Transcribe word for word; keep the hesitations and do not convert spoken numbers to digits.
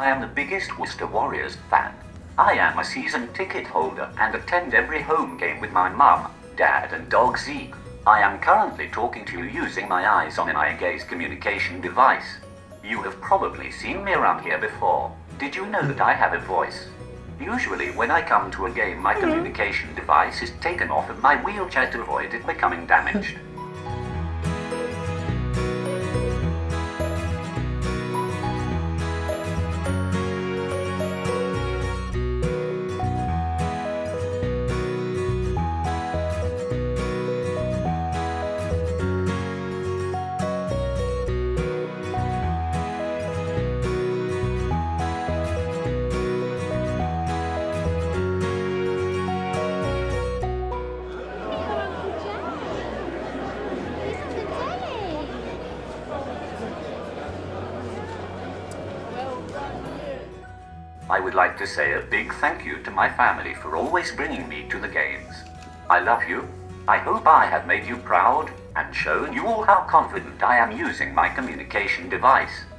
I am the biggest Worcester Warriors fan. I am a season ticket holder and attend every home game with my mum, dad and dog Zeke. I am currently talking to you using my eyes on an eye gaze communication device. You have probably seen me around here before. Did you know that I have a voice? Usually when I come to a game, my communication device is taken off of my wheelchair to avoid it becoming damaged. I would like to say a big thank you to my family for always bringing me to the games. I love you. I hope I have made you proud and shown you all how confident I am using my communication device.